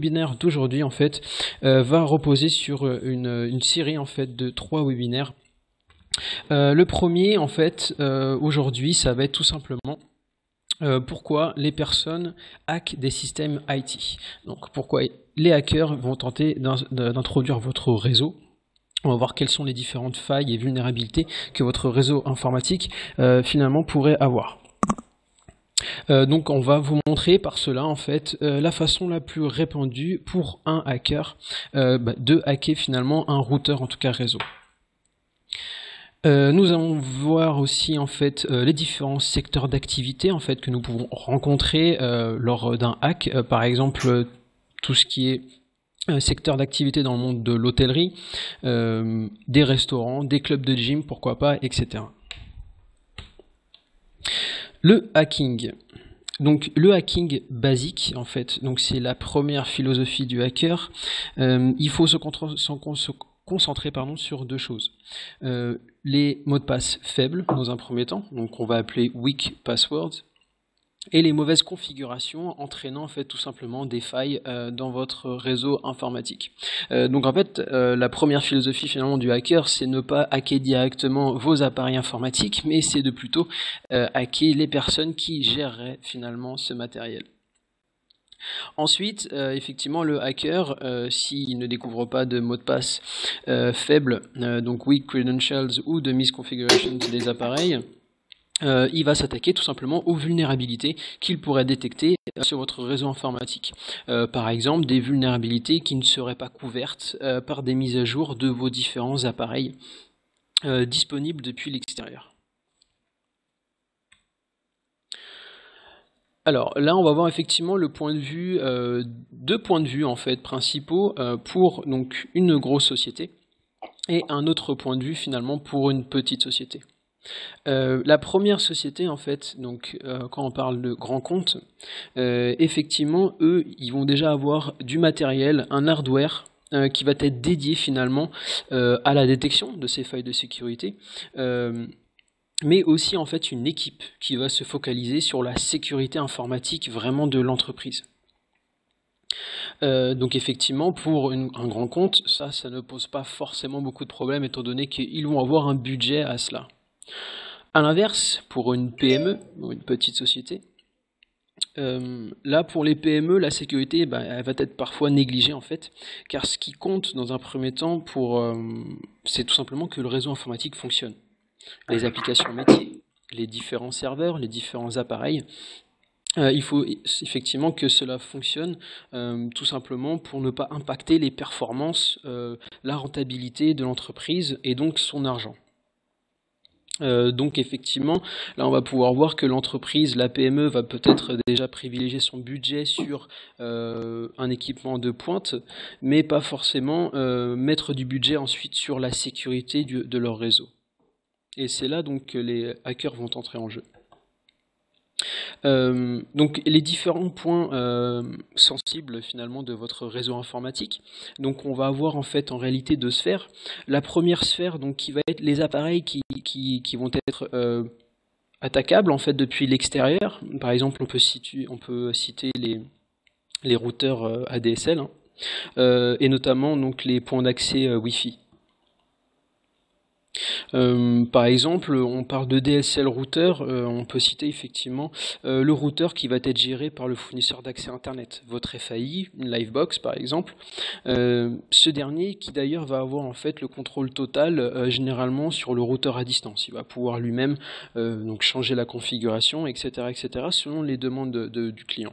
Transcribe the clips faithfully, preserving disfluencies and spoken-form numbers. webinaire d'aujourd'hui en fait euh, va reposer sur une, une série en fait de trois webinaires. Euh, le premier en fait euh, aujourd'hui, ça va être tout simplement euh, pourquoi les personnes hackent des systèmes I T. Donc pourquoi les hackers vont tenter d'introduire votre réseau. On va voir quelles sont les différentes failles et vulnérabilités que votre réseau informatique euh, finalement pourrait avoir. Euh, donc on va vous montrer par cela en fait euh, la façon la plus répandue pour un hacker euh, bah, de hacker finalement un routeur, en tout cas réseau. Euh, nous allons voir aussi en fait euh, les différents secteurs d'activité en fait que nous pouvons rencontrer euh, lors d'un hack. Euh, par exemple euh, tout ce qui est euh, secteur d'activité dans le monde de l'hôtellerie, euh, des restaurants, des clubs de gym, pourquoi pas, et cetera. Le hacking. Donc le hacking basique en fait, donc c'est la première philosophie du hacker. Euh, il faut se, se concentrer pardon, sur deux choses. Euh, les mots de passe faibles dans un premier temps, donc on va appeler weak passwords, et les mauvaises configurations entraînant en fait tout simplement des failles euh, dans votre réseau informatique. Euh, donc en fait euh, la première philosophie finalement du hacker, c'est ne pas hacker directement vos appareils informatiques, mais c'est de plutôt euh, hacker les personnes qui géreraient finalement ce matériel. Ensuite, euh, effectivement, le hacker, euh, s'il ne découvre pas de mots de passe euh, faibles, euh, donc weak credentials ou de misconfigurations des appareils, Euh, il va s'attaquer tout simplement aux vulnérabilités qu'il pourrait détecter euh, sur votre réseau informatique. Euh, par exemple, des vulnérabilités qui ne seraient pas couvertes euh, par des mises à jour de vos différents appareils euh, disponibles depuis l'extérieur. Alors là, on va voir effectivement le point de vue, euh, deux points de vue en fait principaux euh, pour donc une grosse société et un autre point de vue finalement pour une petite société. Euh, la première société en fait, donc euh, quand on parle de grands comptes, euh, effectivement eux ils vont déjà avoir du matériel, un hardware euh, qui va être dédié finalement euh, à la détection de ces failles de sécurité, euh, mais aussi en fait une équipe qui va se focaliser sur la sécurité informatique vraiment de l'entreprise. Euh, donc effectivement pour une, un grand compte, ça, ça ne pose pas forcément beaucoup de problèmes étant donné qu'ils vont avoir un budget à cela. A l'inverse, pour une P M E, une petite société, euh, là pour les P M E, la sécurité bah, elle va être parfois négligée en fait, car ce qui compte dans un premier temps, pour, euh, c'est tout simplement que le réseau informatique fonctionne. Les applications métiers, les différents serveurs, les différents appareils, euh, il faut effectivement que cela fonctionne euh, tout simplement pour ne pas impacter les performances, euh, la rentabilité de l'entreprise et donc son argent. Euh, donc effectivement, là on va pouvoir voir que l'entreprise, la P M E, va peut-être déjà privilégier son budget sur euh, un équipement de pointe, mais pas forcément euh, mettre du budget ensuite sur la sécurité du, de leur réseau. Et c'est là donc que les hackers vont entrer en jeu. Euh, donc les différents points euh, sensibles finalement de votre réseau informatique, donc on va avoir en fait en réalité deux sphères. La première sphère donc qui va être les appareils qui, qui, qui vont être euh, attaquables en fait depuis l'extérieur. Par exemple on peut, situer, on peut citer les, les routeurs euh, A D S L hein, euh, et notamment donc les points d'accès euh, Wi-Fi. Euh, par exemple, on parle de D S L router, euh, on peut citer effectivement euh, le routeur qui va être géré par le fournisseur d'accès internet, votre F A I, une Livebox par exemple, euh, ce dernier qui d'ailleurs va avoir en fait le contrôle total euh, généralement sur le routeur à distance, il va pouvoir lui-même euh, donc changer la configuration, et cetera, et cetera selon les demandes de, de, du client.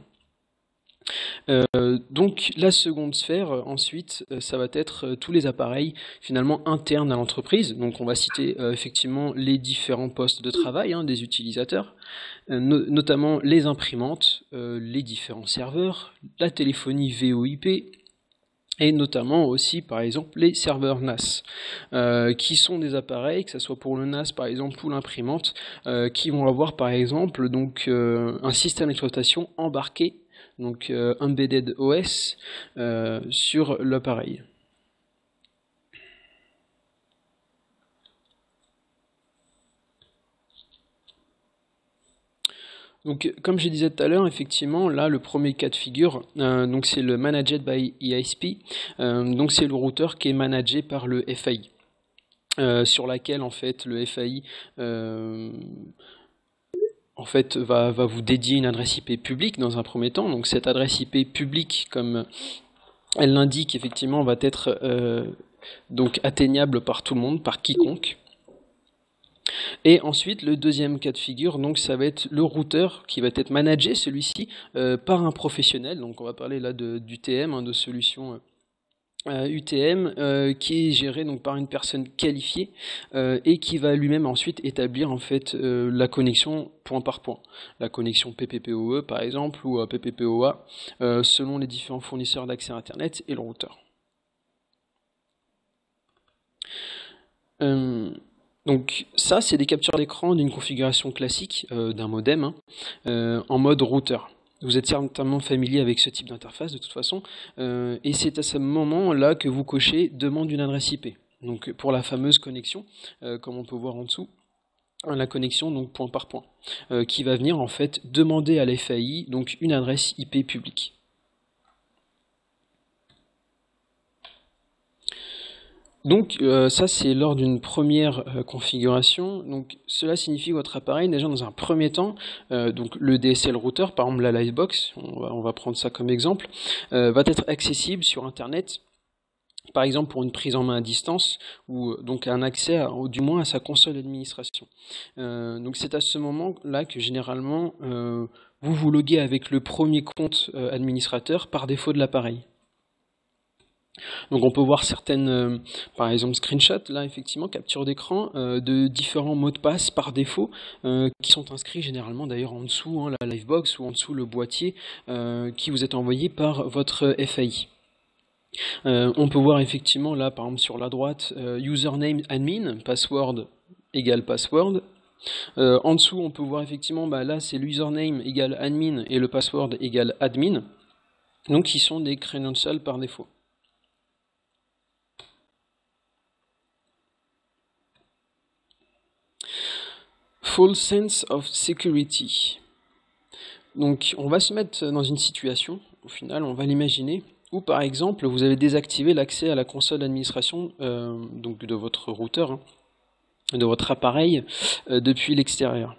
Euh, donc la seconde sphère euh, ensuite euh, ça va être euh, tous les appareils finalement internes à l'entreprise, donc on va citer euh, effectivement les différents postes de travail hein, des utilisateurs, euh, no notamment les imprimantes, euh, les différents serveurs, la téléphonie V O I P et notamment aussi par exemple les serveurs N A S euh, qui sont des appareils, que ce soit pour le N A S par exemple ou l'imprimante, euh, qui vont avoir par exemple donc, euh, un système d'exploitation embarqué, donc euh, embedded O S euh, sur l'appareil. Donc, comme je disais tout à l'heure, effectivement, là, le premier cas de figure, euh, donc c'est le Managed by I S P. Euh, donc, c'est le routeur qui est managé par le F A I, euh, sur laquelle, en fait, le F A I... Euh, en fait, va, va vous dédier une adresse I P publique dans un premier temps. Donc cette adresse I P publique, comme elle l'indique, effectivement, va être euh, donc atteignable par tout le monde, par quiconque. Et ensuite, le deuxième cas de figure, donc ça va être le routeur qui va être managé, celui-ci, euh, par un professionnel. Donc on va parler là d'U T M, hein, de solutions... Euh, Euh, U T M euh, qui est géré donc par une personne qualifiée euh, et qui va lui-même ensuite établir en fait euh, la connexion point par point, la connexion P P P O E par exemple ou à P P P O A euh, selon les différents fournisseurs d'accès à internet et le routeur. Euh, donc ça c'est des captures d'écran d'une configuration classique euh, d'un modem hein, euh, en mode routeur. Vous êtes certainement familier avec ce type d'interface de toute façon, euh, et c'est à ce moment-là que vous cochez « Demande une adresse I P ». Donc pour la fameuse connexion, euh, comme on peut voir en dessous, la connexion donc point par point, euh, qui va venir en fait demander à l'F A I donc une adresse I P publique. Donc euh, ça c'est lors d'une première euh, configuration. Donc cela signifie que votre appareil déjà dans un premier temps, euh, donc le D S L routeur, par exemple la Livebox, on va, on va prendre ça comme exemple, euh, va être accessible sur internet, par exemple pour une prise en main à distance ou donc un accès à, ou du moins à sa console d'administration. Euh, donc c'est à ce moment là que généralement euh, vous vous loguez avec le premier compte euh, administrateur par défaut de l'appareil. Donc on peut voir certaines, euh, par exemple screenshots, là effectivement, capture d'écran, euh, de différents mots de passe par défaut, euh, qui sont inscrits généralement d'ailleurs en dessous, hein, la Livebox ou en dessous le boîtier, euh, qui vous est envoyé par votre F A I. Euh, on peut voir effectivement là, par exemple sur la droite, euh, username admin, password égale password. Euh, en dessous on peut voir effectivement, bah, là c'est l'username égale admin et le password égale admin, donc qui sont des credentials par défaut. False sense of security. Donc on va se mettre dans une situation, au final on va l'imaginer, où par exemple vous avez désactivé l'accès à la console d'administration euh, donc de votre routeur, hein, de votre appareil euh, depuis l'extérieur.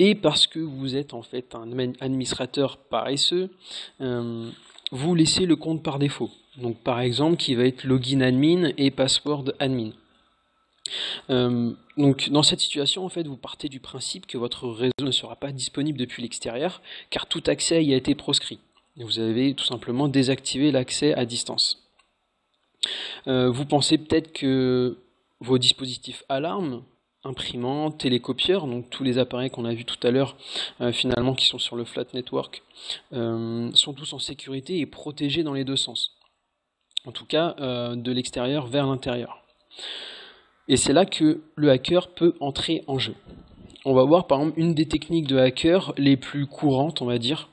Et parce que vous êtes en fait un administrateur paresseux, euh, vous laissez le compte par défaut. Donc par exemple qui va être login admin et password admin. Euh, donc dans cette situation en fait vous partez du principe que votre réseau ne sera pas disponible depuis l'extérieur car tout accès y a été proscrit. Vous avez tout simplement désactivé l'accès à distance. Euh, vous pensez peut-être que vos dispositifs alarmes, imprimantes, télécopieurs, donc tous les appareils qu'on a vus tout à l'heure euh, finalement qui sont sur le flat network, euh, sont tous en sécurité et protégés dans les deux sens. En tout cas euh, de l'extérieur vers l'intérieur. Et c'est là que le hacker peut entrer en jeu. On va voir par exemple une des techniques de hacker les plus courantes, on va dire.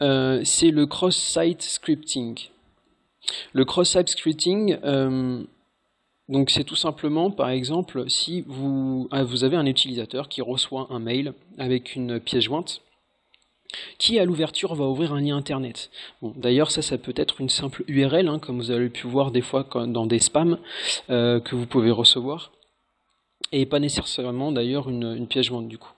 Euh, c'est le cross-site scripting. Le cross-site scripting, euh, donc c'est tout simplement, par exemple, si vous, ah, vous avez un utilisateur qui reçoit un mail avec une pièce jointe, qui à l'ouverture va ouvrir un lien internet. Bon, d'ailleurs ça, ça peut être une simple U R L, hein, comme vous avez pu voir des fois dans des spams euh, que vous pouvez recevoir, et pas nécessairement d'ailleurs une, une pièce jointe du coup.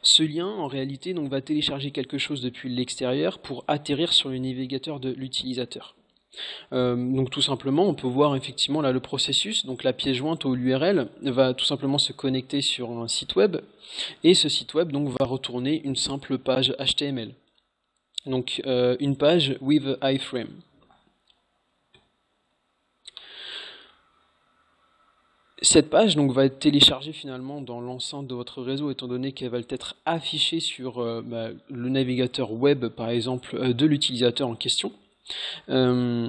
Ce lien en réalité donc, va télécharger quelque chose depuis l'extérieur pour atterrir sur le navigateur de l'utilisateur. Euh, donc tout simplement on peut voir effectivement là le processus, donc la pièce jointe ou l'U R L va tout simplement se connecter sur un site web et ce site web donc va retourner une simple page H T M L, donc euh, une page with iframe. Cette page donc va être téléchargée finalement dans l'enceinte de votre réseau étant donné qu'elle va être affichée sur euh, bah, le navigateur web par exemple euh, de l'utilisateur en question. Euh,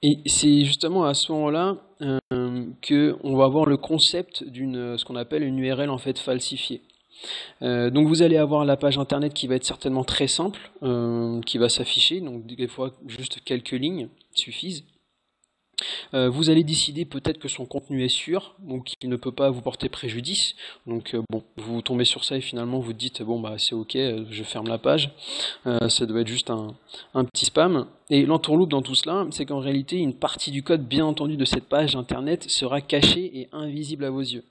et c'est justement à ce moment-là euh, qu'on va avoir le concept d'une ce qu'on appelle une U R L en fait falsifiée. Euh, donc vous allez avoir la page internet qui va être certainement très simple, euh, qui va s'afficher, donc des fois juste quelques lignes suffisent. Euh, vous allez décider peut-être que son contenu est sûr, donc il ne peut pas vous porter préjudice. Donc euh, bon, vous tombez sur ça et finalement vous dites bon bah c'est ok, je ferme la page. Euh, ça doit être juste un, un petit spam. Et l'entourloupe dans tout cela, c'est qu'en réalité une partie du code, bien entendu, de cette page internet sera cachée et invisible à vos yeux.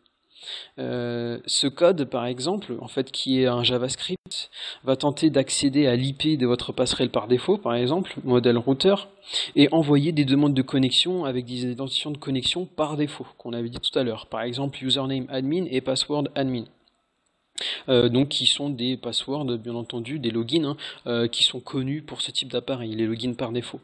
Euh, ce code par exemple, en fait, qui est un JavaScript, va tenter d'accéder à l'I P de votre passerelle par défaut, par exemple, modèle routeur, et envoyer des demandes de connexion avec des identifiants de connexion par défaut, qu'on avait dit tout à l'heure, par exemple username admin et password admin. Euh, donc qui sont des passwords, bien entendu, des logins, hein, euh, qui sont connus pour ce type d'appareil, les logins par défaut.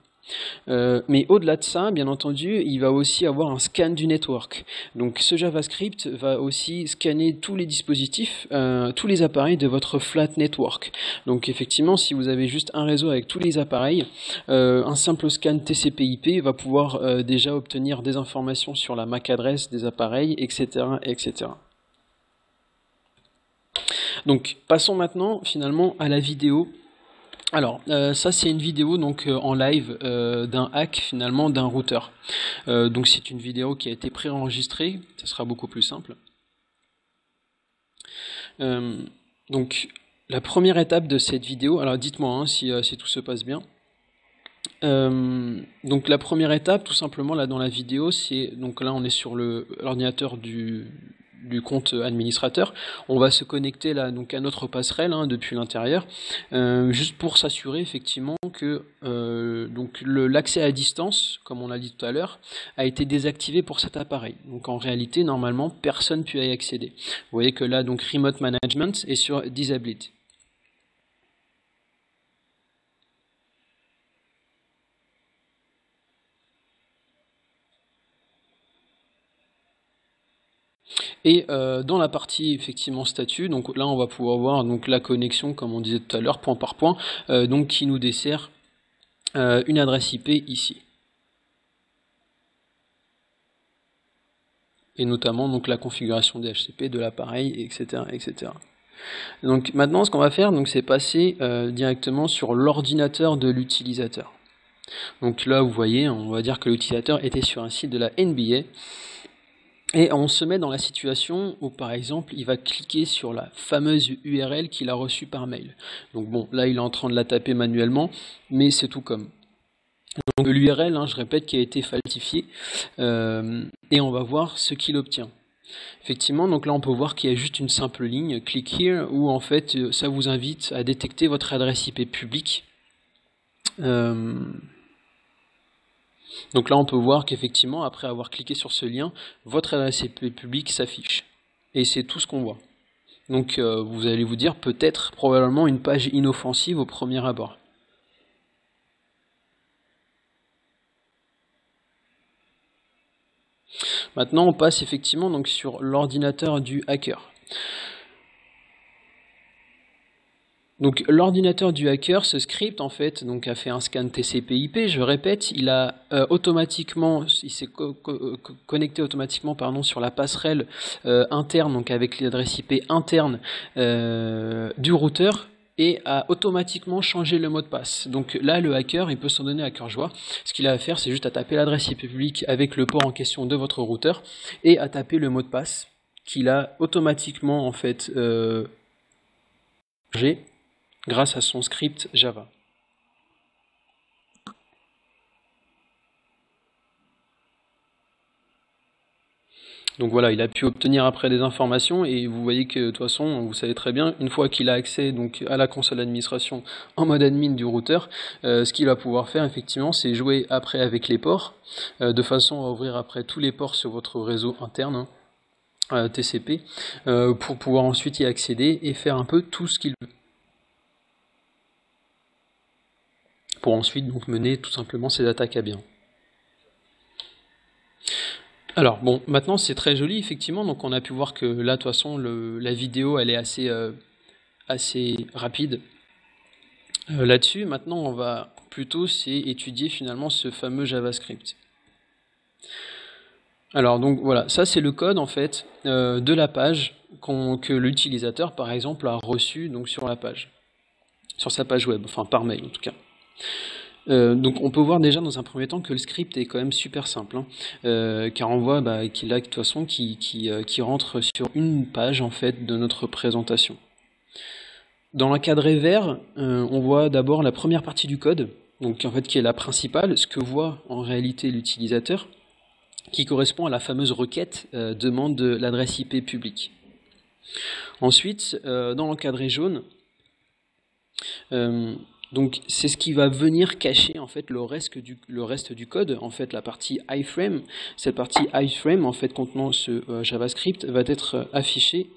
Euh, mais au-delà de ça, bien entendu, il va aussi avoir un scan du network. Donc ce JavaScript va aussi scanner tous les dispositifs, euh, tous les appareils de votre flat network. Donc effectivement, si vous avez juste un réseau avec tous les appareils, euh, un simple scan T C P I P va pouvoir euh, déjà obtenir des informations sur la M A C adresse des appareils, et cetera, et cetera. Donc passons maintenant finalement à la vidéo. Alors, euh, ça c'est une vidéo donc euh, en live euh, d'un hack finalement d'un routeur. Euh, donc c'est une vidéo qui a été préenregistrée, ça sera beaucoup plus simple. Euh, donc la première étape de cette vidéo, alors dites-moi hein, si, euh, si tout se passe bien. Euh, donc la première étape tout simplement là dans la vidéo, c'est donc là on est sur l'ordinateur du... du compte administrateur, on va se connecter là donc à notre passerelle hein, depuis l'intérieur, euh, juste pour s'assurer effectivement que euh, donc l'accès à distance, comme on l'a dit tout à l'heure, a été désactivé pour cet appareil. Donc en réalité normalement personne ne peut y accéder. Vous voyez que là donc Remote Management est sur Disabled. Et euh, dans la partie effectivement statut, donc là on va pouvoir voir donc la connexion, comme on disait tout à l'heure, point par point, euh, donc qui nous dessert euh, une adresse I P ici. Et notamment donc la configuration D H C P de l'appareil, et cetera, et cetera. Donc maintenant ce qu'on va faire, donc c'est passer euh, directement sur l'ordinateur de l'utilisateur. Donc là vous voyez, on va dire que l'utilisateur était sur un site de la N B A. Et on se met dans la situation où, par exemple, il va cliquer sur la fameuse U R L qu'il a reçue par mail. Donc bon, là, il est en train de la taper manuellement, mais c'est tout comme. Donc l'U R L, hein, je répète, qui a été falsifiée, euh, et on va voir ce qu'il obtient. Effectivement, donc là, on peut voir qu'il y a juste une simple ligne, click here, où en fait, ça vous invite à détecter votre adresse I P publique. Euh... Donc là, on peut voir qu'effectivement, après avoir cliqué sur ce lien, votre adresse I P publique s'affiche. Et c'est tout ce qu'on voit. Donc euh, vous allez vous dire peut-être, probablement, une page inoffensive au premier abord. Maintenant, on passe effectivement donc, sur l'ordinateur du hacker. Donc l'ordinateur du hacker, ce script en fait, donc a fait un scan T C P I P. Je répète, il a euh, automatiquement, il s'est co co connecté automatiquement, pardon, sur la passerelle euh, interne, donc avec l'adresse I P interne euh, du routeur, et a automatiquement changé le mot de passe. Donc là, le hacker, il peut s'en donner à cœur joie. Ce qu'il a à faire, c'est juste à taper l'adresse I P publique avec le port en question de votre routeur et à taper le mot de passe qu'il a automatiquement en fait euh, changé grâce à son script Java. Donc voilà, il a pu obtenir après des informations, et vous voyez que de toute façon, vous savez très bien, une fois qu'il a accès donc, à la console d'administration en mode admin du routeur, euh, ce qu'il va pouvoir faire effectivement, c'est jouer après avec les ports, euh, de façon à ouvrir après tous les ports sur votre réseau interne, hein, euh, T C P, euh, pour pouvoir ensuite y accéder et faire un peu tout ce qu'il veut. Pour ensuite donc mener tout simplement ces attaques à bien. Alors bon, maintenant c'est très joli effectivement, donc on a pu voir que là de toute façon le, la vidéo elle est assez, euh, assez rapide euh, là-dessus. Maintenant on va plutôt c'est étudier finalement ce fameux JavaScript. Alors donc voilà, ça c'est le code en fait euh, de la page qu'on, que l'utilisateur par exemple a reçu donc sur la page, sur sa page web, enfin par mail en tout cas. Euh, donc on peut voir déjà dans un premier temps que le script est quand même super simple, hein, euh, car on voit bah, qu'il a de toute façon qui, qui, euh, qui rentre sur une page en fait de notre présentation. Dans l'encadré vert, euh, on voit d'abord la première partie du code, donc en fait qui est la principale, ce que voit en réalité l'utilisateur, qui correspond à la fameuse requête euh, demande de l'adresse I P publique. Ensuite, euh, dans l'encadré jaune, euh, donc c'est ce qui va venir cacher en fait le reste du, le reste du code, en fait la partie iframe. Cette partie iframe en fait contenant ce euh, JavaScript va être affichée,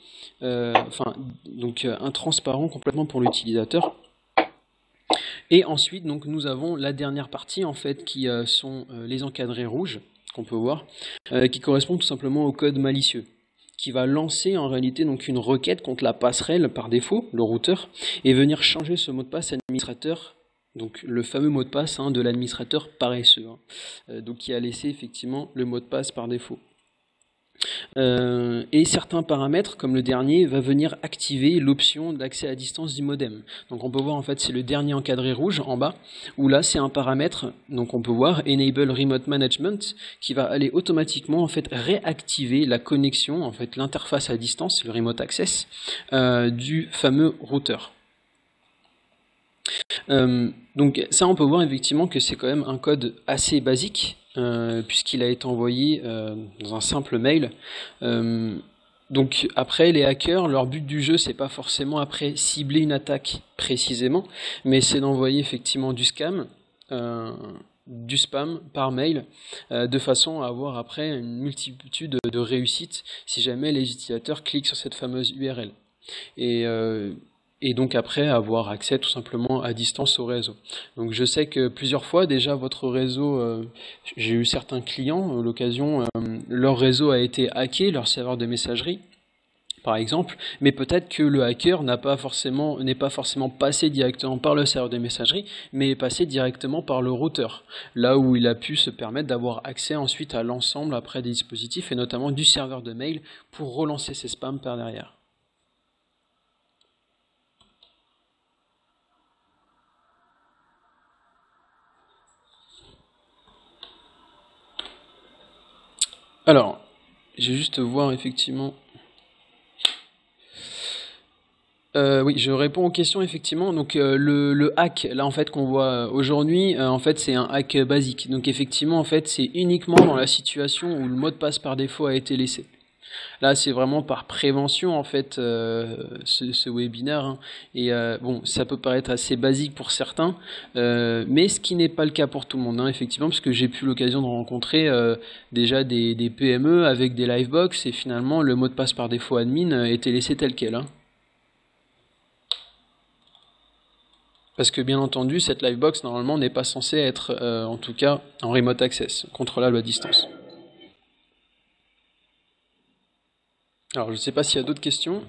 euh, enfin donc euh, intransparent complètement pour l'utilisateur. Et ensuite donc nous avons la dernière partie en fait qui euh, sont euh, les encadrés rouges qu'on peut voir, euh, qui correspondent tout simplement au code malicieux, qui va lancer en réalité donc une requête contre la passerelle par défaut, le routeur, et venir changer ce mot de passe administrateur, donc le fameux mot de passe hein, de l'administrateur paresseux, hein, euh, donc qui a laissé effectivement le mot de passe par défaut. Euh, et certains paramètres, comme le dernier, va venir activer l'option d'accès à distance du modem. Donc on peut voir en fait c'est le dernier encadré rouge en bas, où là c'est un paramètre, donc on peut voir Enable Remote Management, qui va aller automatiquement en fait réactiver la connexion, en fait l'interface à distance, le Remote Access, euh, du fameux routeur. Euh, donc ça on peut voir effectivement que c'est quand même un code assez basique, Euh, puisqu'il a été envoyé euh, dans un simple mail. Euh, donc après, les hackers, leur but du jeu, c'est pas forcément après cibler une attaque précisément, mais c'est d'envoyer effectivement du scam, euh, du spam par mail, euh, de façon à avoir après une multitude de, de réussites si jamais les utilisateurs cliquent sur cette fameuse U R L. Et... Euh, et donc après avoir accès tout simplement à distance au réseau. Donc je sais que plusieurs fois déjà votre réseau, euh, j'ai eu certains clients à l'occasion, euh, leur réseau a été hacké, leur serveur de messagerie par exemple, mais peut-être que le hacker n'a pas forcément, n'est pas forcément passé directement par le serveur de messagerie, mais est passé directement par le routeur, là où il a pu se permettre d'avoir accès ensuite à l'ensemble après des dispositifs, et notamment du serveur de mail, pour relancer ses spams par derrière. Alors, j'ai juste voir effectivement... Euh, oui, je réponds aux questions effectivement. Donc euh, le, le hack, là en fait qu'on voit aujourd'hui, euh, en fait c'est un hack basique. Donc effectivement en fait c'est uniquement dans la situation où le mot de passe par défaut a été laissé. Là c'est vraiment par prévention en fait euh, ce, ce webinaire hein. Et euh, bon, ça peut paraître assez basique pour certains, euh, mais ce qui n'est pas le cas pour tout le monde hein, effectivement, parce que j'ai eu l'occasion de rencontrer euh, déjà des, des P M E avec des livebox et finalement le mot de passe par défaut admin était laissé tel quel hein. Parce que bien entendu cette livebox normalement n'est pas censée être euh, en tout cas en remote access, contrôlable à distance. Alors, je ne sais pas s'il y a d'autres questions.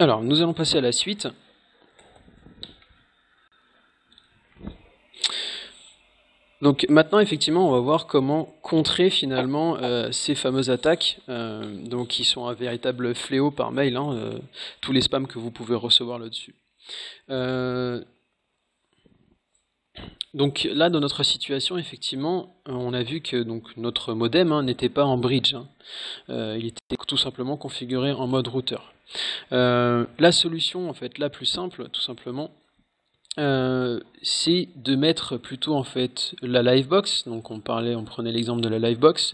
Alors, nous allons passer à la suite. Donc maintenant effectivement on va voir comment contrer finalement euh, ces fameuses attaques euh, donc qui sont un véritable fléau par mail, hein, euh, tous les spams que vous pouvez recevoir là-dessus. Euh, donc là dans notre situation effectivement on a vu que donc, notre modem n'était hein, pas en bridge, hein, euh, il était tout simplement configuré en mode routeur. Euh, la solution en fait la plus simple tout simplement, Euh, c'est de mettre plutôt en fait la livebox, donc on parlait, on prenait l'exemple de la livebox,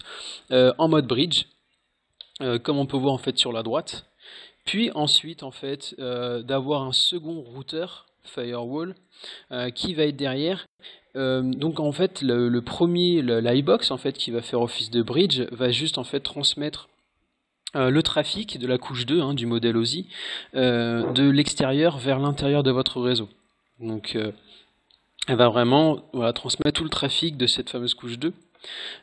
euh, en mode bridge, euh, comme on peut voir en fait sur la droite, puis ensuite en fait euh, d'avoir un second routeur firewall euh, qui va être derrière. Euh, donc en fait le, le premier, la livebox en fait qui va faire office de bridge, va juste en fait transmettre Euh, le trafic de la couche deux hein, du modèle O S I euh, de l'extérieur vers l'intérieur de votre réseau. Donc euh, elle va vraiment voilà, transmettre tout le trafic de cette fameuse couche deux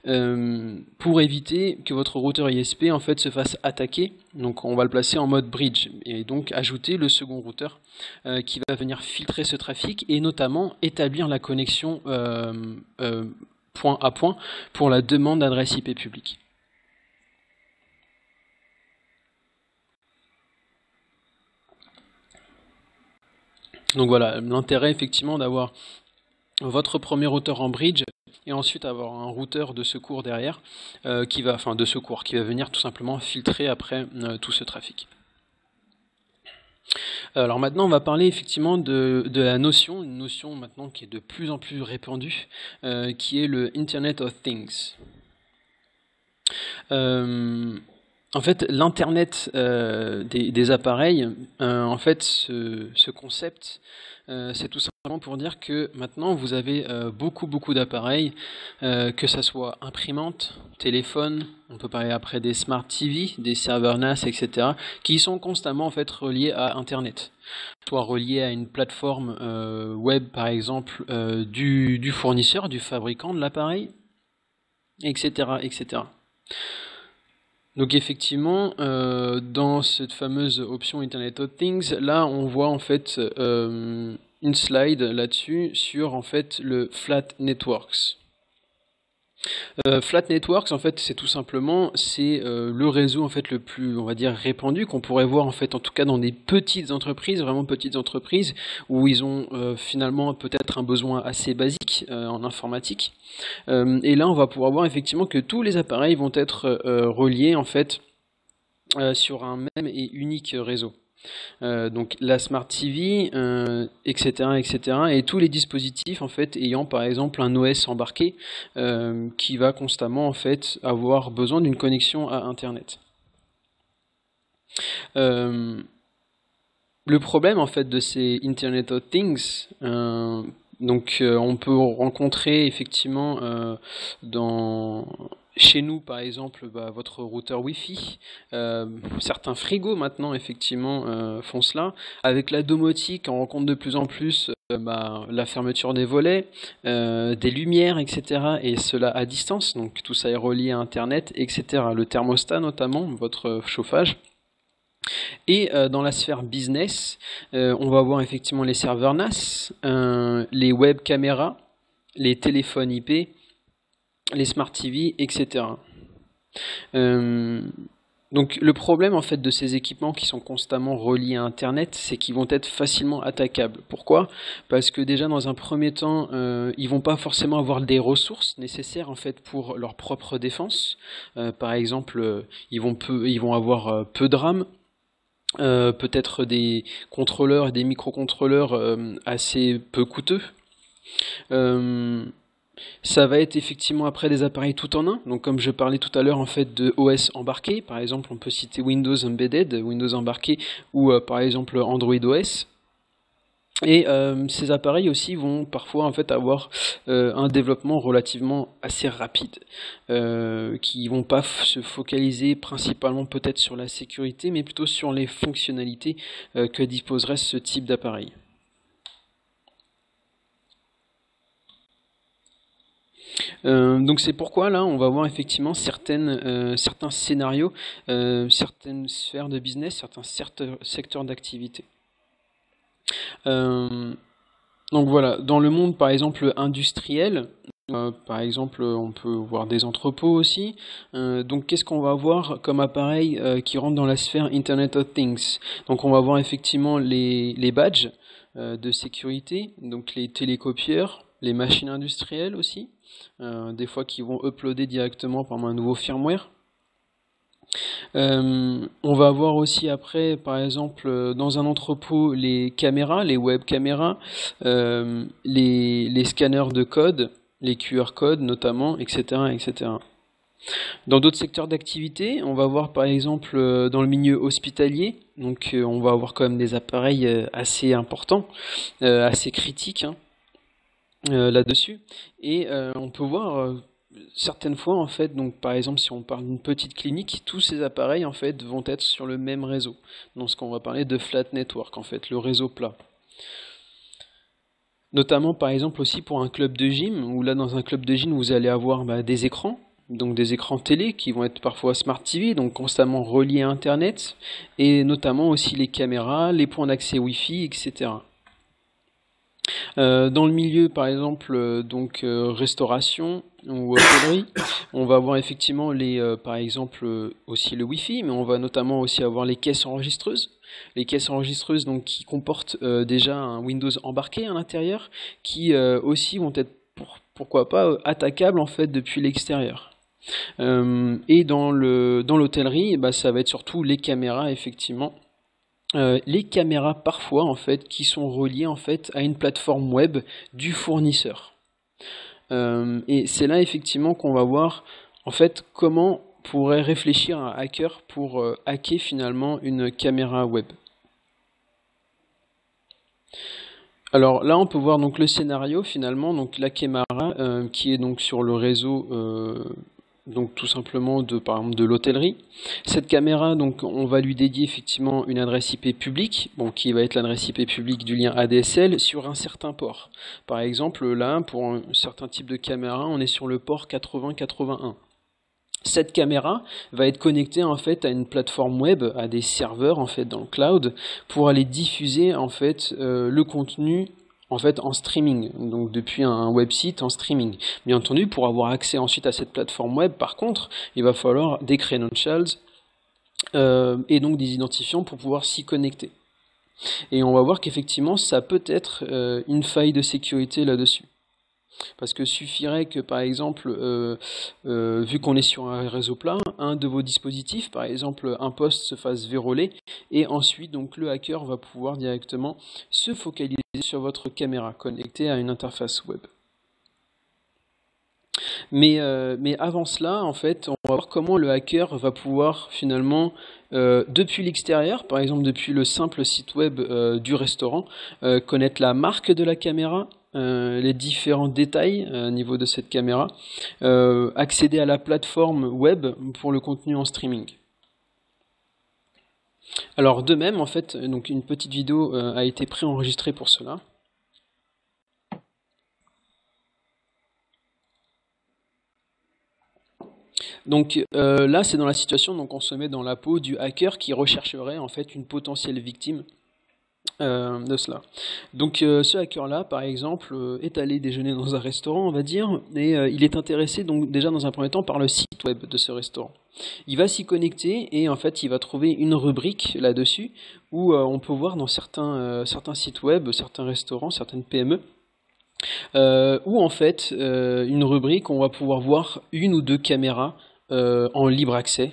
euh, pour éviter que votre routeur I S P en fait se fasse attaquer. Donc on va le placer en mode bridge et donc ajouter le second routeur euh, qui va venir filtrer ce trafic et notamment établir la connexion euh, euh, point à point pour la demande d'adresse I P publique. Donc voilà, l'intérêt effectivement d'avoir votre premier routeur en bridge et ensuite avoir un routeur de secours derrière, euh, qui va, enfin de secours, qui va venir tout simplement filtrer après euh, tout ce trafic. Alors maintenant on va parler effectivement de, de la notion, une notion maintenant qui est de plus en plus répandue, euh, qui est le Internet of Things. Euh, En fait, l'Internet euh, des, des appareils, euh, en fait, ce, ce concept, euh, c'est tout simplement pour dire que maintenant, vous avez euh, beaucoup, beaucoup d'appareils, euh, que ça soit imprimante, téléphone, on peut parler après des smart T V, des serveurs N A S, et cetera, qui sont constamment en fait reliés à Internet, soit reliés à une plateforme euh, web, par exemple, euh, du, du fournisseur, du fabricant de l'appareil, et cetera, et cetera. Donc effectivement, euh, dans cette fameuse option Internet of Things, là on voit en fait euh, une slide là-dessus sur en fait le Flat Networks. Euh, Flat Networks, en fait, c'est tout simplement c'est euh, le réseau en fait le plus, on va dire, répandu qu'on pourrait voir en fait en tout cas dans des petites entreprises, vraiment petites entreprises où ils ont euh, finalement peut-être un besoin assez basique euh, en informatique. Euh, et là, on va pouvoir voir effectivement que tous les appareils vont être euh, reliés en fait euh, sur un même et unique réseau. Euh, donc la Smart T V, euh, etc, etc, et tous les dispositifs en fait ayant par exemple un O S embarqué euh, qui va constamment en fait avoir besoin d'une connexion à Internet. Euh, le problème en fait de ces Internet of Things, euh, donc euh, on peut rencontrer effectivement euh, dans chez nous, par exemple, bah, votre routeur Wi-Fi, euh, certains frigos maintenant, effectivement, euh, font cela. Avec la domotique, on rencontre de plus en plus euh, bah, la fermeture des volets, euh, des lumières, et cetera. Et cela à distance, donc tout ça est relié à Internet, et cetera. Le thermostat, notamment, votre chauffage. Et euh, dans la sphère business, euh, on va voir effectivement les serveurs N A S, euh, les web caméras, les téléphones I P, les smart T V, et cetera. Euh, donc le problème en fait de ces équipements qui sont constamment reliés à Internet, c'est qu'ils vont être facilement attaquables. Pourquoi? Parce que déjà dans un premier temps, euh, ils vont pas forcément avoir des ressources nécessaires en fait pour leur propre défense. Euh, par exemple, ils vont peu, ils vont avoir peu de RAM. Euh, peut-être des contrôleurs et des microcontrôleurs euh, assez peu coûteux. Euh, Ça va être effectivement après des appareils tout en un, donc comme je parlais tout à l'heure en fait de O S embarqué, par exemple on peut citer Windows Embedded, Windows embarqué ou euh, par exemple Android O S. Et euh, ces appareils aussi vont parfois en fait avoir euh, un développement relativement assez rapide, euh, qui vont pas se focaliser principalement peut-être sur la sécurité, mais plutôt sur les fonctionnalités euh, que disposerait ce type d'appareil. Euh, donc c'est pourquoi là on va voir effectivement certaines, euh, certains scénarios, euh, certaines sphères de business, certains secteurs d'activité. Euh, donc voilà, dans le monde par exemple industriel, euh, par exemple on peut voir des entrepôts aussi. Euh, donc qu'est-ce qu'on va voir comme appareil euh, qui rentre dans la sphère Internet of Things? Donc on va voir effectivement les, les badges euh, de sécurité, donc les télécopieurs, les machines industrielles aussi, euh, des fois qui vont uploader directement par un nouveau firmware. Euh, on va avoir aussi après, par exemple, dans un entrepôt, les caméras, les web caméras, euh, les, les scanners de code, les Q R codes notamment, et cetera, et cetera. Dans d'autres secteurs d'activité, on va voir par exemple dans le milieu hospitalier, donc on va avoir quand même des appareils assez importants, euh, assez critiques, hein. Euh, là-dessus, et euh, on peut voir euh, certaines fois en fait, donc par exemple si on parle d'une petite clinique, tous ces appareils en fait vont être sur le même réseau, donc ce qu'on va parler de flat network en fait, le réseau plat. Notamment par exemple aussi pour un club de gym, où là dans un club de gym vous allez avoir bah, des écrans, donc des écrans télé qui vont être parfois Smart T V, donc constamment reliés à Internet, et notamment aussi les caméras, les points d'accès Wi-Fi, et cetera. Euh, dans le milieu par exemple euh, donc euh, restauration ou hôtellerie, on va avoir effectivement les euh, par exemple euh, aussi le Wi-Fi, mais on va notamment aussi avoir les caisses enregistreuses les caisses enregistreuses donc qui comportent euh, déjà un Windows embarqué à l'intérieur, qui euh, aussi vont être pour, pourquoi pas attaquables en fait depuis l'extérieur. Euh, et dans le dans l'hôtellerie, bah, ça va être surtout les caméras effectivement. Euh, les caméras parfois en fait qui sont reliées en fait à une plateforme web du fournisseur, euh, et c'est là effectivement qu'on va voir en fait comment pourrait réfléchir un hacker pour euh, hacker finalement une caméra web. Alors là on peut voir donc le scénario finalement, donc la caméra euh, qui est donc sur le réseau euh, donc tout simplement de par exemple de l'hôtellerie. Cette caméra, donc on va lui dédier effectivement une adresse I P publique, bon, qui va être l'adresse I P publique du lien A D S L sur un certain port. Par exemple là pour un certain type de caméra on est sur le port quatre-vingts quatre-vingt-un. Cette caméra va être connectée en fait à une plateforme web, à des serveurs en fait dans le cloud, pour aller diffuser en fait euh, le contenu en fait en streaming, donc depuis un website en streaming. Bien entendu, pour avoir accès ensuite à cette plateforme web, par contre, il va falloir des credentials euh, et donc des identifiants pour pouvoir s'y connecter. Et on va voir qu'effectivement, ça peut être euh, une faille de sécurité là-dessus. Parce que suffirait que, par exemple, euh, euh, vu qu'on est sur un réseau plat, un de vos dispositifs, par exemple un poste, se fasse véroler, et ensuite donc le hacker va pouvoir directement se focaliser sur votre caméra connectée à une interface web. Mais, euh, mais avant cela, en fait, on va voir comment le hacker va pouvoir finalement, euh, depuis l'extérieur, par exemple depuis le simple site web euh, du restaurant, euh, connaître la marque de la caméra, Euh, les différents détails euh, au niveau de cette caméra, euh, accéder à la plateforme web pour le contenu en streaming. Alors de même en fait, donc une petite vidéo euh, a été préenregistrée pour cela. Donc euh, là c'est dans la situation, donc on se met dans la peau du hacker qui rechercherait en fait une potentielle victime Euh, de cela. Donc euh, ce hacker là par exemple euh, est allé déjeuner dans un restaurant on va dire, et euh, il est intéressé donc déjà dans un premier temps par le site web de ce restaurant. Il va s'y connecter et en fait il va trouver une rubrique là dessus où euh, on peut voir dans certains, euh, certains sites web, certains restaurants, certaines P M E, euh, où en fait euh, une rubrique on va pouvoir voir une ou deux caméras euh, en libre accès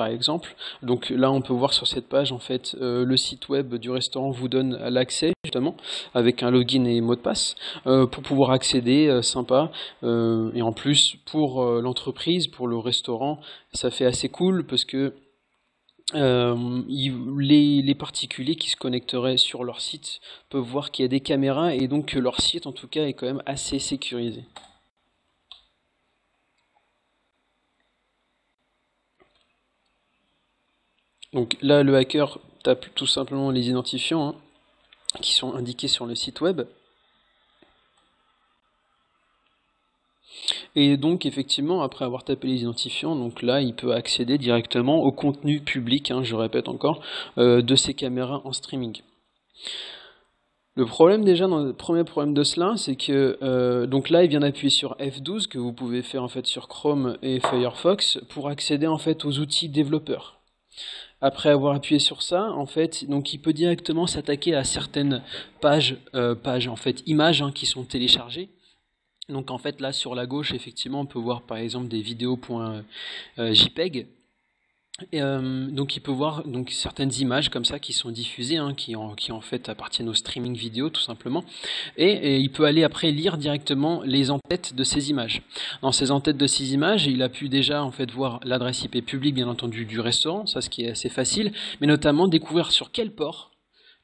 par exemple. Donc là on peut voir sur cette page en fait euh, le site web du restaurant vous donne l'accès justement avec un login et mot de passe euh, pour pouvoir accéder, euh, sympa, euh, et en plus pour euh, l'entreprise, pour le restaurant, ça fait assez cool parce que Euh, les, les particuliers qui se connecteraient sur leur site peuvent voir qu'il y a des caméras et donc que leur site en tout cas est quand même assez sécurisé. Donc là, le hacker tape tout simplement les identifiants hein, qui sont indiqués sur le site web. Et donc, effectivement, après avoir tapé les identifiants, donc là, il peut accéder directement au contenu public, hein, je répète encore, euh, de ces caméras en streaming. Le problème déjà, dans le premier problème de cela, c'est que euh, donc là il vient d'appuyer sur F douze, que vous pouvez faire en fait sur Chrome et Firefox, pour accéder en fait aux outils développeurs. Après avoir appuyé sur ça, en fait, donc il peut directement s'attaquer à certaines pages, euh, pages en fait, images hein, qui sont téléchargées. Donc en fait là sur la gauche, effectivement, on peut voir par exemple des vidéos.jpeg. Et, euh, donc il peut voir donc, certaines images comme ça qui sont diffusées, hein, qui, en, qui en fait appartiennent au streaming vidéo tout simplement, et, et il peut aller après lire directement les en-têtes de ces images. Dans ces en-têtes de ces images, il a pu déjà en fait voir l'adresse I P publique bien entendu du restaurant, ça ce qui est assez facile, mais notamment découvrir sur quel port,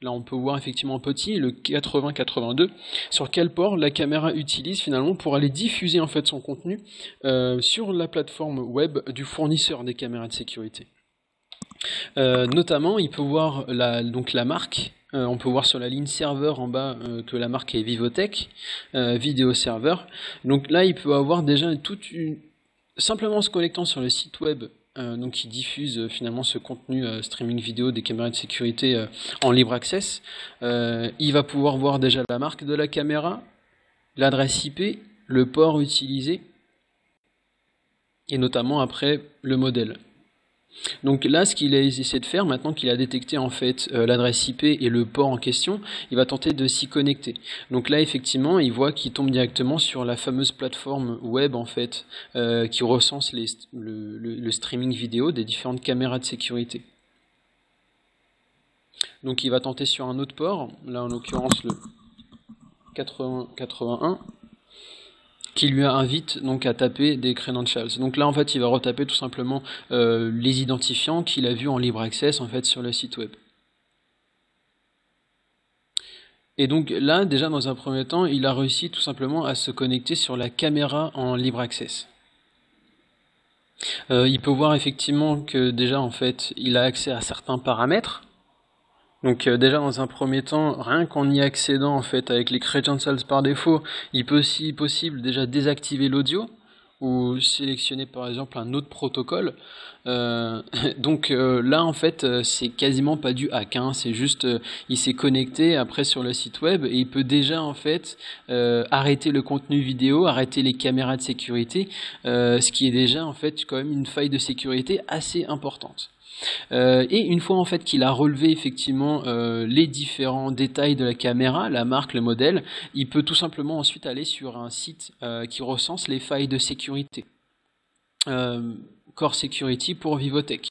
là on peut voir effectivement en petit, le quatre-vingts quatre-vingt-deux, sur quel port la caméra utilise finalement pour aller diffuser en fait son contenu euh, sur la plateforme web du fournisseur des caméras de sécurité. Euh, notamment, il peut voir la, donc la marque. Euh, on peut voir sur la ligne serveur en bas euh, que la marque est Vivotek, euh, vidéo serveur. Donc là, il peut avoir déjà toute une... Simplement en se connectant sur le site web euh, donc qui diffuse euh, finalement ce contenu euh, streaming vidéo des caméras de sécurité euh, en libre access, euh, il va pouvoir voir déjà la marque de la caméra, l'adresse I P, le port utilisé, et notamment après le modèle. Donc là, ce qu'il a essayé de faire, maintenant qu'il a détecté en fait euh, l'adresse I P et le port en question, il va tenter de s'y connecter. Donc là, effectivement, il voit qu'il tombe directement sur la fameuse plateforme web en fait euh, qui recense les, le, le, le streaming vidéo des différentes caméras de sécurité. Donc il va tenter sur un autre port, là en l'occurrence le quatre-vingts quatre-vingt-un, qui lui invite donc à taper des credentials. Donc là en fait il va retaper tout simplement euh, les identifiants qu'il a vus en libre access en fait sur le site web. Et donc là déjà dans un premier temps il a réussi tout simplement à se connecter sur la caméra en libre access. Euh, il peut voir effectivement que déjà en fait il a accès à certains paramètres. Donc euh, déjà dans un premier temps, rien qu'en y accédant en fait avec les credentials par défaut, il peut si possible déjà désactiver l'audio ou sélectionner par exemple un autre protocole. Euh, donc euh, là en fait euh, c'est quasiment pas du hack, hein, c'est juste euh, il s'est connecté après sur le site web et il peut déjà en fait euh, arrêter le contenu vidéo, arrêter les caméras de sécurité, euh, ce qui est déjà en fait quand même une faille de sécurité assez importante. Euh, et une fois en fait qu'il a relevé effectivement euh, les différents détails de la caméra, la marque, le modèle, il peut tout simplement ensuite aller sur un site euh, qui recense les failles de sécurité. Euh, Core Security pour Vivotek.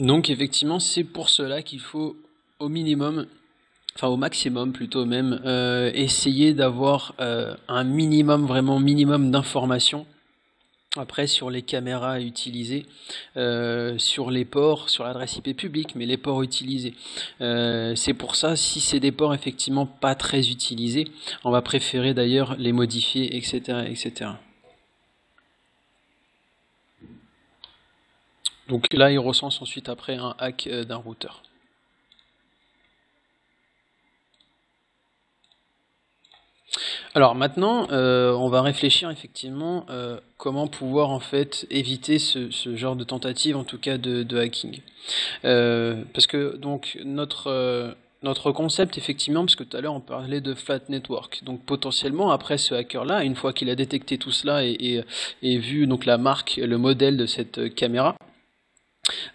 Donc effectivement, c'est pour cela qu'il faut au minimum, enfin au maximum plutôt même, euh, essayer d'avoir euh, un minimum, vraiment minimum d'informations après sur les caméras à utiliser, euh, sur les ports, sur l'adresse I P publique, mais les ports utilisés. Euh, c'est pour ça, si c'est des ports effectivement pas très utilisés, on va préférer d'ailleurs les modifier, et cetera, et cetera. Donc là, il recense ensuite après un hack d'un routeur. Alors maintenant, euh, on va réfléchir effectivement euh, comment pouvoir en fait éviter ce, ce genre de tentative, en tout cas de, de hacking. Euh, parce que donc notre... Euh, Notre concept, effectivement, parce que tout à l'heure on parlait de flat network, donc potentiellement après ce hacker-là, une fois qu'il a détecté tout cela et, et, et vu donc la marque, le modèle de cette caméra,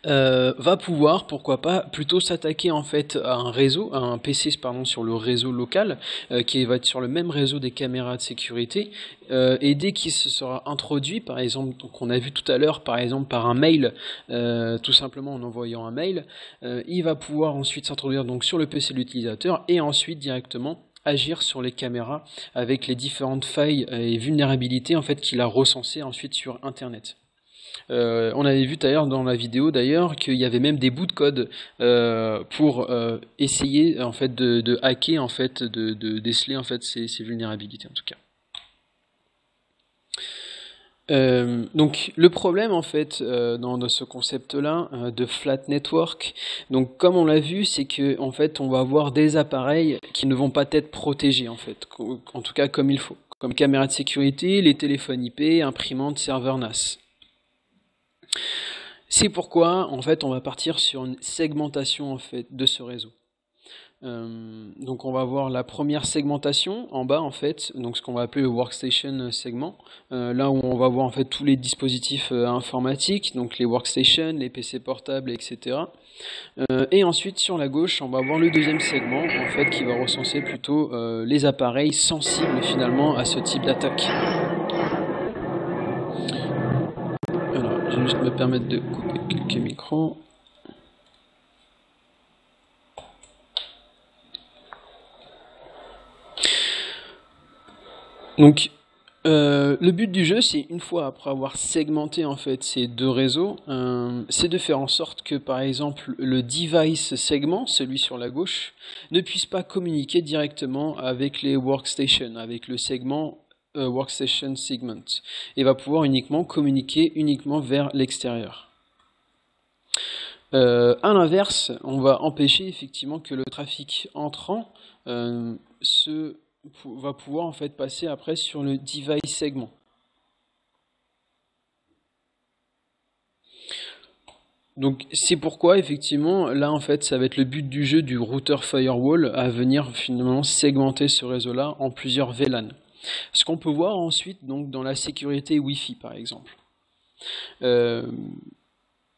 euh, va pouvoir, pourquoi pas, plutôt s'attaquer en fait à un réseau, à un P C pardon, sur le réseau local, euh, qui va être sur le même réseau des caméras de sécurité, euh, et dès qu'il se sera introduit, par exemple, donc on a vu tout à l'heure, par exemple par un mail, euh, tout simplement en envoyant un mail, euh, il va pouvoir ensuite s'introduire donc sur le P C de l'utilisateur et ensuite directement agir sur les caméras avec les différentes failles et vulnérabilités en fait qu'il a recensées ensuite sur Internet. Euh, on avait vu d'ailleurs dans la vidéo d'ailleurs qu'il y avait même des bouts de code euh, pour euh, essayer en fait de, de hacker en fait, de, de déceler en fait ces, ces vulnérabilités en tout cas. Euh, donc le problème en fait euh, dans, dans ce concept là euh, de flat network, donc comme on l'a vu, c'est que en fait on va avoir des appareils qui ne vont pas être protégés en fait, en tout cas comme il faut, comme caméras de sécurité, les téléphones I P, imprimantes, serveurs N A S. C'est pourquoi en fait on va partir sur une segmentation en fait de ce réseau. Euh, donc on va voir la première segmentation en bas en fait, donc ce qu'on va appeler le workstation segment, euh, là où on va voir en fait tous les dispositifs euh, informatiques, donc les workstations, les P C portables, et cetera. Euh, et ensuite sur la gauche on va voir le deuxième segment en fait qui va recenser plutôt euh, les appareils sensibles finalement à ce type d'attaque. Je vais juste me permettre de couper quelques micros. Donc, euh, le but du jeu, c'est une fois après avoir segmenté en fait ces deux réseaux, euh, c'est de faire en sorte que par exemple le device segment, celui sur la gauche, ne puisse pas communiquer directement avec les workstations, avec le segment euh, workstation segment, et va pouvoir uniquement communiquer uniquement vers l'extérieur. Euh, à l'inverse, on va empêcher effectivement que le trafic entrant euh, se va pouvoir en fait passer après sur le device segment. Donc c'est pourquoi effectivement là en fait ça va être le but du jeu du routeur firewall à venir finalement segmenter ce réseau là en plusieurs V LAN. Ce qu'on peut voir ensuite donc dans la sécurité Wi-Fi par exemple. Euh,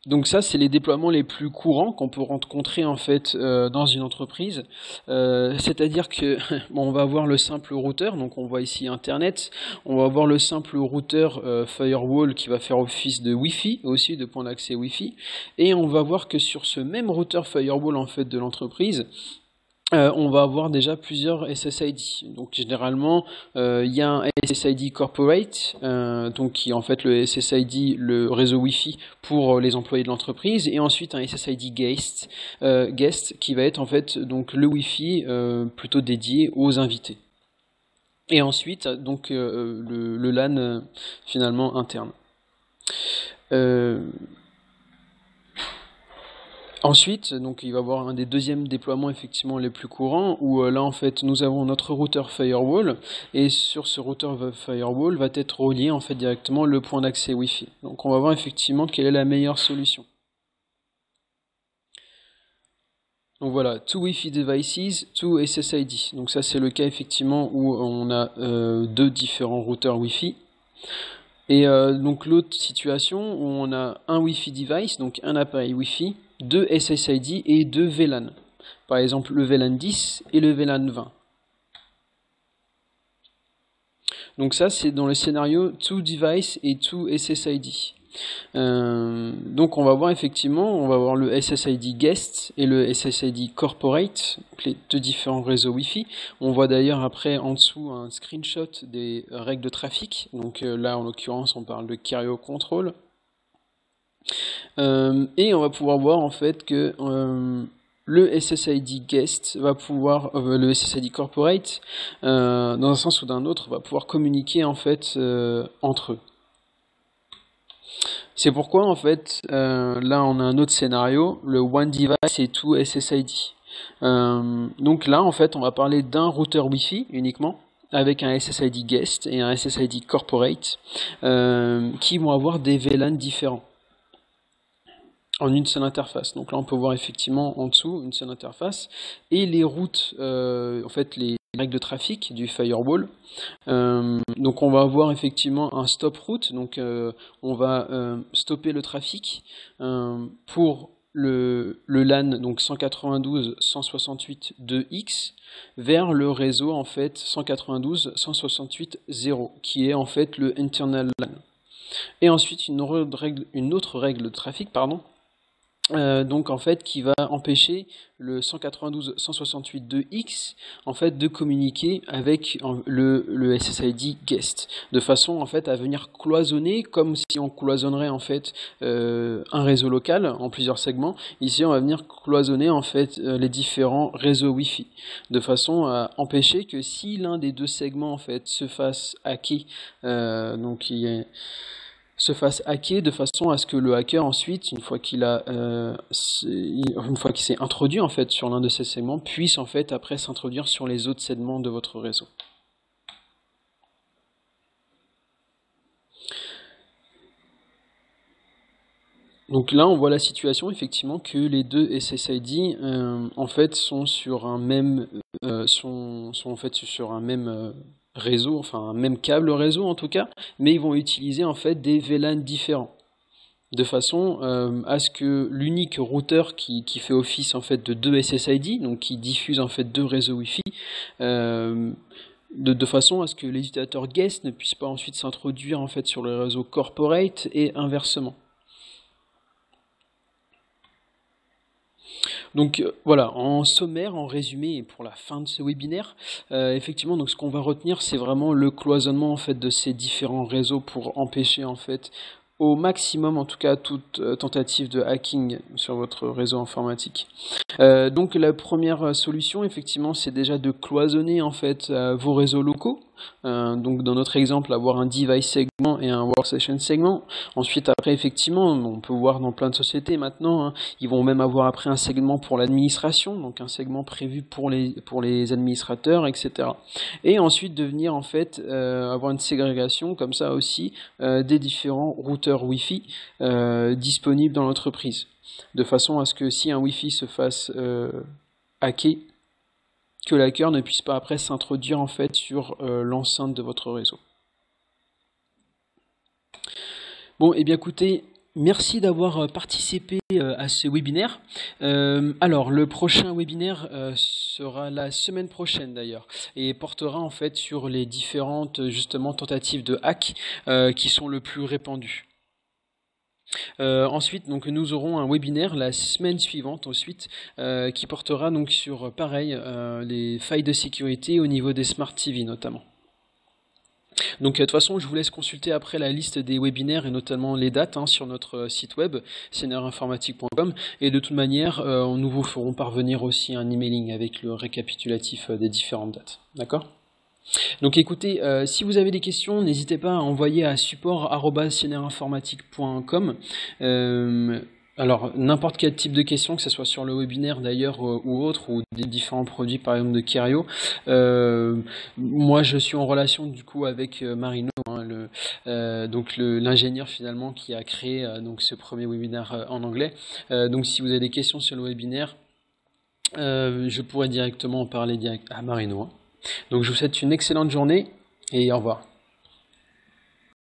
Donc ça, c'est les déploiements les plus courants qu'on peut rencontrer en fait euh, dans une entreprise. Euh, C'est-à-dire que bon, on va avoir le simple routeur, donc on voit ici Internet. On va avoir le simple routeur euh, firewall qui va faire office de Wi-Fi, aussi de point d'accès Wi-Fi. Et on va voir que sur ce même routeur firewall en fait de l'entreprise, Euh, on va avoir déjà plusieurs S S I D. Donc généralement, euh, y a un S S I D corporate, euh, donc qui est en fait le S S I D, le réseau Wi-Fi pour les employés de l'entreprise, et ensuite un S S I D guest, euh, guest qui va être en fait donc le Wi-Fi euh, plutôt dédié aux invités. Et ensuite donc euh, le, le LAN euh, finalement interne. Euh... Ensuite, donc, il va y avoir un des deuxièmes déploiements effectivement les plus courants où euh, là en fait nous avons notre routeur firewall et sur ce routeur firewall va être relié en fait directement le point d'accès Wi-Fi. Donc on va voir effectivement quelle est la meilleure solution. Donc voilà, two Wi-Fi devices, two S S I D. Donc ça c'est le cas effectivement où on a euh, deux différents routeurs Wi-Fi. Et euh, donc l'autre situation où on a un Wi-Fi device, donc un appareil Wi-Fi, deux S S I D et deux V LAN. Par exemple le V LAN dix et le V LAN vingt. Donc ça c'est dans le scénario two device et two S S I D. Euh, donc on va voir effectivement, on va voir le S S I D guest et le S S I D corporate, les deux différents réseaux Wi-Fi. On voit d'ailleurs après en dessous un screenshot des règles de trafic. Donc euh, là en l'occurrence on parle de Kerio Control. Euh, et on va pouvoir voir en fait que euh, le S S I D guest va pouvoir, euh, le S S I D corporate, euh, dans un sens ou d'un autre, va pouvoir communiquer en fait euh, entre eux. C'est pourquoi en fait euh, là on a un autre scénario, le one device et two S S I D. Euh, donc là en fait on va parler d'un routeur Wi-Fi uniquement, avec un S S I D guest et un S S I D corporate, euh, qui vont avoir des V LAN différents. En une seule interface. Donc là on peut voir effectivement en dessous une seule interface et les routes, euh, en fait les règles de trafic du firewall. Euh, donc on va avoir effectivement un stop route, donc euh, on va euh, stopper le trafic euh, pour le, le LAN donc cent quatre-vingt-douze point cent soixante-huit point deux X vers le réseau en fait cent quatre-vingt-douze point cent soixante-huit point zéro qui est en fait le internal LAN. Et ensuite une autre règle, une autre règle de trafic, pardon. Euh, donc en fait qui va empêcher le cent quatre-vingt-douze point cent soixante-huit point deux X en fait de communiquer avec le, le S S I D guest de façon en fait à venir cloisonner comme si on cloisonnerait en fait euh, un réseau local en plusieurs segments. Ici on va venir cloisonner en fait les différents réseaux Wi-Fi de façon à empêcher que si l'un des deux segments en fait se fasse hacker, euh, donc il y a se fasse hacker de façon à ce que le hacker ensuite, une fois qu'il a, euh, une fois qu'il s'est introduit en fait sur l'un de ces segments, puisse en fait après s'introduire sur les autres segments de votre réseau. Donc là, on voit la situation effectivement que les deux S S I D euh, en fait sont sur un même, euh, sont, sont en fait sur un même euh, réseau, enfin un même câble réseau en tout cas, mais ils vont utiliser en fait des V LAN différents de façon euh, à ce que l'unique routeur qui, qui fait office en fait de deux S S I D, donc qui diffuse en fait deux réseaux Wi-Fi, euh, de, de façon à ce que les utilisateurs guest ne puissent pas ensuite s'introduire en fait sur le réseau corporate et inversement. Donc euh, voilà, en sommaire, en résumé, et pour la fin de ce webinaire, euh, effectivement, donc ce qu'on va retenir, c'est vraiment le cloisonnement en fait de ces différents réseaux pour empêcher en fait au maximum, en tout cas, toute euh, tentative de hacking sur votre réseau informatique. Euh, donc la première solution, effectivement, c'est déjà de cloisonner en fait euh, vos réseaux locaux. Euh, donc dans notre exemple, avoir un device segment et un workstation segment. Ensuite, après, effectivement, on peut voir dans plein de sociétés maintenant, hein, ils vont même avoir après un segment pour l'administration, donc un segment prévu pour les, pour les administrateurs, et cetera. Et ensuite, devenir en fait, euh, avoir une ségrégation comme ça aussi euh, des différents routeurs Wi-Fi euh, disponibles dans l'entreprise, de façon à ce que si un Wi-Fi se fasse euh, hacker, que l'hacker ne puisse pas après s'introduire en fait sur euh, l'enceinte de votre réseau. Bon, et eh bien écoutez, merci d'avoir participé euh, à ce webinaire. Euh, alors, le prochain webinaire euh, sera la semaine prochaine d'ailleurs, et portera en fait sur les différentes justement tentatives de hack euh, qui sont le plus répandues. Euh, ensuite, donc, nous aurons un webinaire la semaine suivante ensuite, euh, qui portera donc sur pareil euh, les failles de sécurité au niveau des Smart T V notamment. Donc de toute façon, je vous laisse consulter après la liste des webinaires et notamment les dates hein, sur notre site web sienerinformatique point com, et de toute manière, euh, nous vous ferons parvenir aussi un emailing avec le récapitulatif des différentes dates. D'accord ? Donc écoutez, euh, si vous avez des questions, n'hésitez pas à envoyer à support arobase sienerinformatique point com. Euh, alors, n'importe quel type de question, que ce soit sur le webinaire d'ailleurs euh, ou autre, ou des différents produits par exemple de Kerio. Euh, moi, je suis en relation du coup avec euh, Marino, hein, le, euh, donc l'ingénieur finalement qui a créé euh, donc, ce premier webinaire euh, en anglais. Euh, donc si vous avez des questions sur le webinaire, euh, je pourrais directement en parler direct à Marino. Hein. Donc je vous souhaite une excellente journée et au revoir.